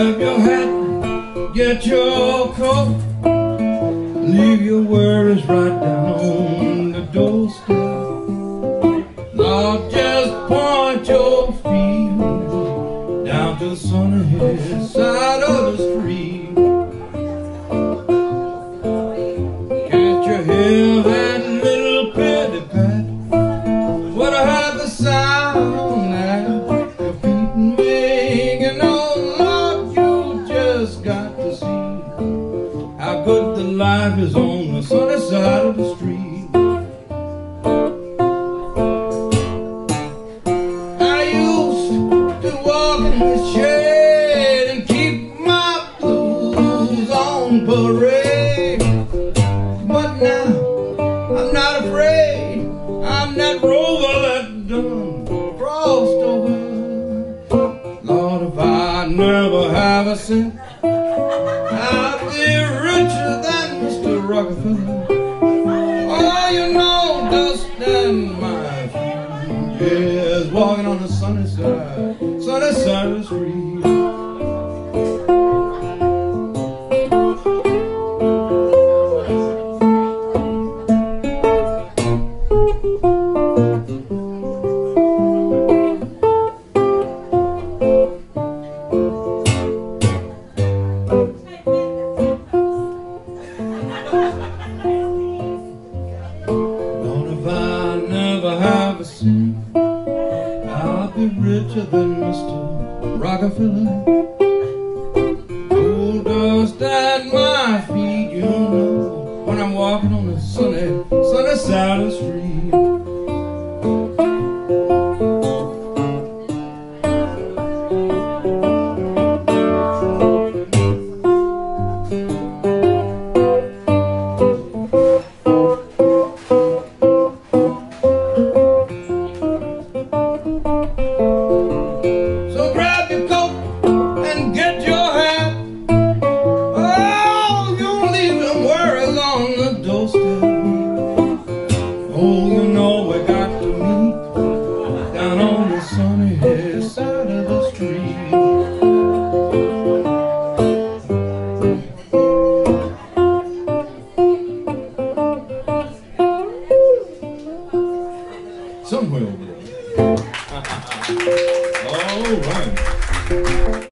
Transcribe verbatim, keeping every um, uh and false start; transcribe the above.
grab your hat, get your coat, leave your worries right down on the doorstep. Now just point your feet down to the sunny side of the street. Can't you hear that little pitty pat? What a happy sound that your feet make, and oh Lord, you just got to see how good the life is on the sunny side of the street. Parade. But now I'm not afraid. I'm that rover that done crossed over. Lord, if I never have a cent, I'd be richer than Mister Rockefeller. Oh, you know, dust and my feet, yes, walking on the sunny side, sunny side of the street. I'll be richer than Mister Rockefeller. Cool dust at my feet, you know, when I'm walking on the sunny, sunny side of the street. Somewhere over there. All right.